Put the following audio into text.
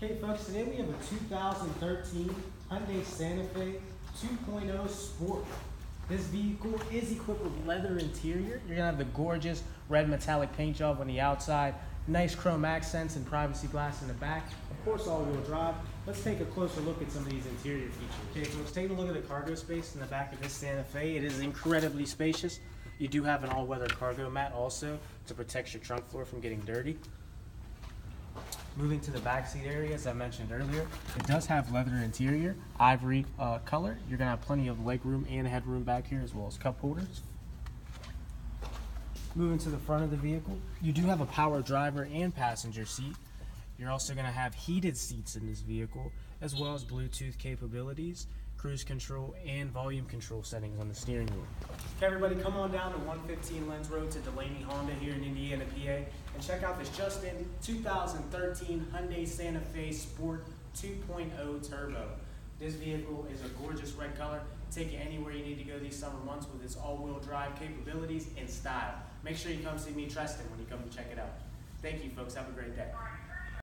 Okay, folks, today we have a 2013 Hyundai Santa Fe 2.0 Sport. This vehicle is equipped with leather interior. You're gonna have the gorgeous red metallic paint job on the outside, nice chrome accents and privacy glass in the back. Of course, all-wheel drive. Let's take a closer look at some of these interior features. Okay, folks, take a look at the cargo space in the back of this Santa Fe. It is incredibly spacious. You do have an all-weather cargo mat also to protect your trunk floor from getting dirty. Moving to the backseat area, as I mentioned earlier, it does have leather interior, ivory color. You're gonna have plenty of leg room and headroom back here, as well as cup holders. Moving to the front of the vehicle, you do have a power driver and passenger seat. You're also gonna have heated seats in this vehicle, as well as Bluetooth capabilities, cruise control, and volume control settings on the steering wheel. Okay, everybody, come on down to 115 Lens Road to Delaney Honda here in Indiana, PA, and check out this just-in 2013 Hyundai Santa Fe Sport 2.0 Turbo. This vehicle is a gorgeous red color. Take it anywhere you need to go these summer months with its all-wheel drive capabilities and style. Make sure you come see me, Tristan, when you come and check it out. Thank you, folks. Have a great day.